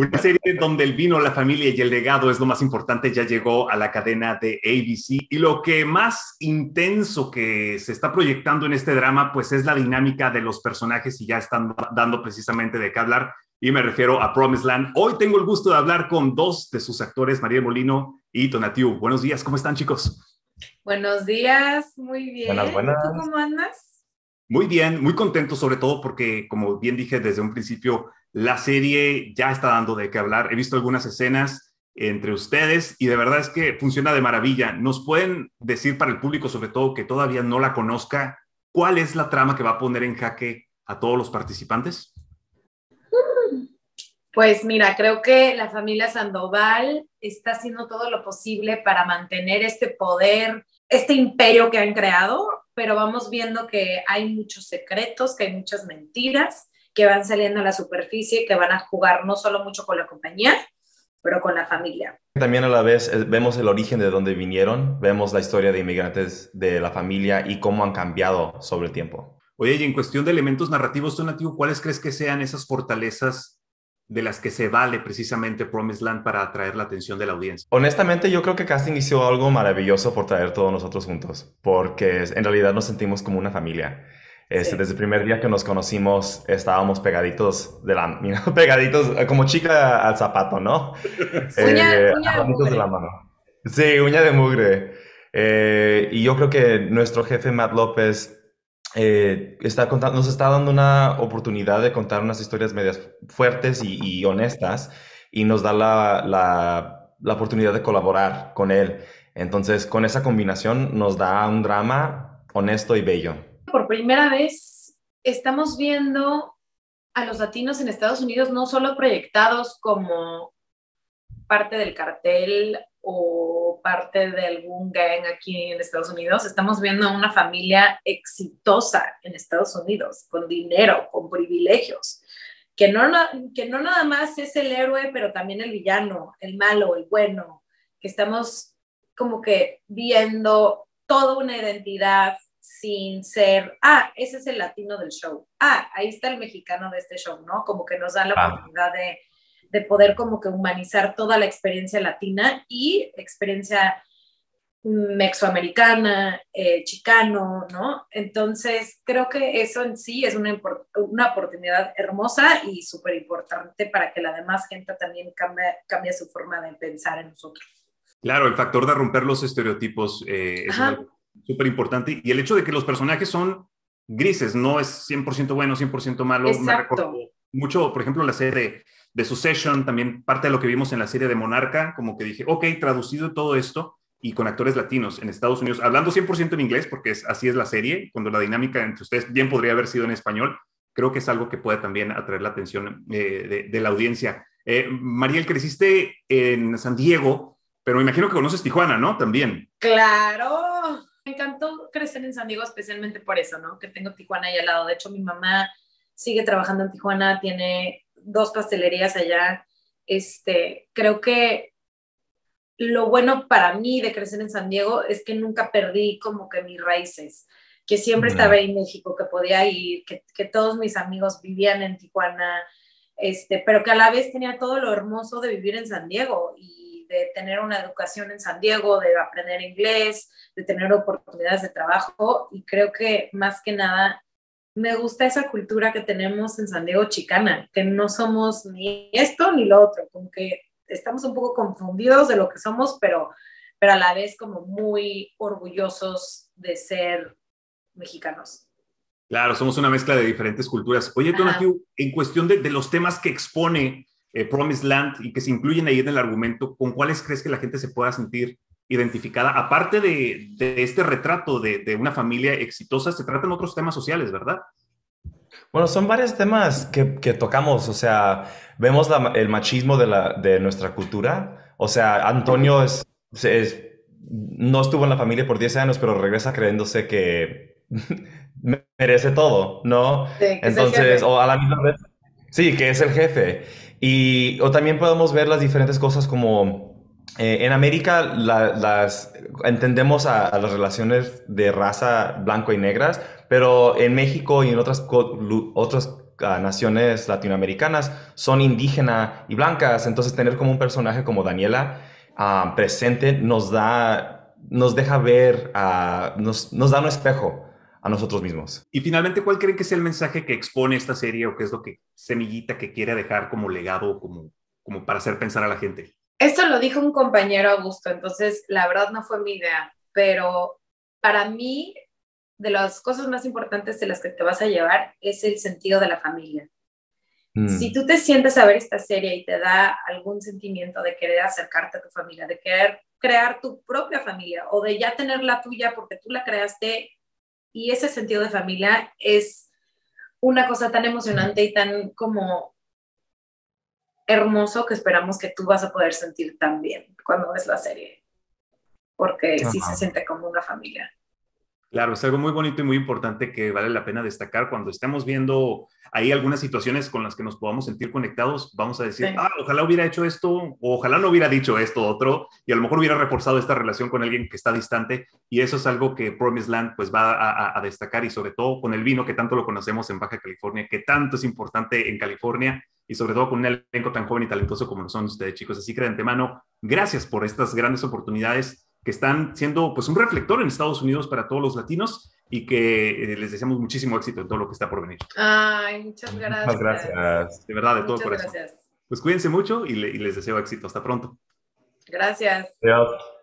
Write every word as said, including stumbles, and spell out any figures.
Una serie donde el vino, la familia y el legado es lo más importante, ya llegó a la cadena de A B C. Y lo que más intenso que se está proyectando en este drama, pues es la dinámica de los personajes y ya están dando precisamente de qué hablar. Y me refiero a Promised Land. Hoy tengo el gusto de hablar con dos de sus actores, María Molino y Tonatiuh. Buenos días, ¿cómo están, chicos? Buenos días, muy bien. Buenas, buenas. ¿Tú cómo andas? Muy bien, muy contento, sobre todo porque, como bien dije desde un principio, la serie ya está dando de qué hablar. He visto algunas escenas entre ustedes y de verdad es que funciona de maravilla. ¿Nos pueden decir para el público, sobre todo, que todavía no la conozca, cuál es la trama que va a poner en jaque a todos los participantes? Pues mira, creo que la familia Sandoval está haciendo todo lo posible para mantener este poder, este imperio que han creado, pero vamos viendo que hay muchos secretos, que hay muchas mentiras que van saliendo a la superficie, que van a jugar no solo mucho con la compañía, pero con la familia. También a la vez vemos el origen de dónde vinieron, vemos la historia de inmigrantes de la familia y cómo han cambiado sobre el tiempo. Oye, y en cuestión de elementos narrativos, Tonatiuh, ¿cuáles crees que sean esas fortalezas de las que se vale precisamente Promised Land para atraer la atención de la audiencia? Honestamente, yo creo que Casting hizo algo maravilloso por traer todos nosotros juntos, porque en realidad nos sentimos como una familia. Este, sí. Desde el primer día que nos conocimos, estábamos pegaditos, de la, ¿no? pegaditos como chica al zapato, ¿no? uña, eh, uña de, de la mano. Sí, uña de mugre. Eh, y yo creo que nuestro jefe, Matt López, Eh, está contando, nos está dando una oportunidad de contar unas historias medias fuertes y, y honestas, y nos da la, la, la oportunidad de colaborar con él. Entonces, con esa combinación nos da un drama honesto y bello. Por primera vez estamos viendo a los latinos en Estados Unidos no solo proyectados como parte del cartel o parte de algún gang aquí en Estados Unidos. Estamos viendo a una familia exitosa en Estados Unidos, con dinero, con privilegios, que no, que no nada más es el héroe, pero también el villano, el malo, el bueno, que estamos como que viendo toda una identidad sin ser, ah, ese es el latino del show, ah, ahí está el mexicano de este show, ¿no? Como que nos da la ah. oportunidad de de poder como que humanizar toda la experiencia latina y experiencia mexoamericana, eh, chicano, ¿no? Entonces, creo que eso en sí es una, una oportunidad hermosa y súper importante para que la demás gente también cambie, cambie su forma de pensar en nosotros. Claro, el factor de romper los estereotipos eh, es súper importante. Y el hecho de que los personajes son grises, no es cien por ciento bueno, cien por ciento malo. Exacto. Me recuerdo mucho, por ejemplo, la serie de Succession, también parte de lo que vimos en la serie de Monarca, como que dije, ok, traducido todo esto y con actores latinos en Estados Unidos, hablando cien por ciento en inglés, porque es, así es la serie, cuando la dinámica entre ustedes bien podría haber sido en español, creo que es algo que puede también atraer la atención eh, de, de la audiencia. Eh, Mariel, creciste en San Diego, pero me imagino que conoces Tijuana, ¿no? También. ¡Claro! Me encantó crecer en San Diego, especialmente por eso, ¿no? Que tengo Tijuana ahí al lado. De hecho, mi mamá sigue trabajando en Tijuana, tiene dos pastelerías allá. Este, creo que lo bueno para mí de crecer en San Diego es que nunca perdí como que mis raíces, que siempre estaba ahí en México, que podía ir, que, que todos mis amigos vivían en Tijuana, este, pero que a la vez tenía todo lo hermoso de vivir en San Diego y de tener una educación en San Diego, de aprender inglés, de tener oportunidades de trabajo. Y creo que más que nada me gusta esa cultura que tenemos en San Diego chicana, que no somos ni esto ni lo otro, como que estamos un poco confundidos de lo que somos, pero, pero a la vez como muy orgullosos de ser mexicanos. Claro, somos una mezcla de diferentes culturas. Oye, Tonatiuh, en cuestión de, de los temas que expone eh, Promised Land y que se incluyen ahí en el argumento, ¿con cuáles crees que la gente se pueda sentir identificada? Aparte de, de este retrato de, de una familia exitosa, se tratan otros temas sociales, ¿verdad? Bueno, son varios temas que, que tocamos. O sea, vemos la, el machismo de, la, de nuestra cultura. O sea, Antonio es, es, no estuvo en la familia por diez años, pero regresa creyéndose que merece todo, ¿no? Sí, entonces, o a la misma vez, sí, que es el jefe. Y, o también podemos ver las diferentes cosas como Eh, en América la, las, entendemos a, a las relaciones de raza blanco y negras, pero en México y en otras, otras uh, naciones latinoamericanas son indígena y blancas. Entonces tener como un personaje como Daniela uh, presente nos da, nos deja ver, uh, nos, nos da un espejo a nosotros mismos. Y finalmente, ¿cuál creen que es el mensaje que expone esta serie o qué es lo que semillita que quiere dejar como legado, como, como para hacer pensar a la gente? Esto lo dijo un compañero, Augusto, entonces la verdad no fue mi idea, pero para mí de las cosas más importantes de las que te vas a llevar es el sentido de la familia. Mm. Si tú te sientes a ver esta serie y te da algún sentimiento de querer acercarte a tu familia, de querer crear tu propia familia o de ya tener la tuya porque tú la creaste, y ese sentido de familia es una cosa tan emocionante y tan como hermoso que esperamos que tú vas a poder sentir también cuando ves la serie, porque ajá, sí se siente como una familia. Claro, es algo muy bonito y muy importante que vale la pena destacar. Cuando estemos viendo ahí algunas situaciones con las que nos podamos sentir conectados, vamos a decir, sí, ah, ojalá hubiera hecho esto, o ojalá no hubiera dicho esto otro, y a lo mejor hubiera reforzado esta relación con alguien que está distante, y eso es algo que Promised Land pues va a, a, a destacar, y sobre todo con el vino que tanto lo conocemos en Baja California, que tanto es importante en California, y sobre todo con un elenco tan joven y talentoso como lo son ustedes, chicos. Así que de antemano, gracias por estas grandes oportunidades que están siendo pues un reflector en Estados Unidos para todos los latinos y que eh, les deseamos muchísimo éxito en todo lo que está por venir. Ay, muchas gracias. Muchas gracias. De verdad, de todo corazón. Muchas gracias. Pues cuídense mucho y, le, y les deseo éxito. Hasta pronto. Gracias. Adiós.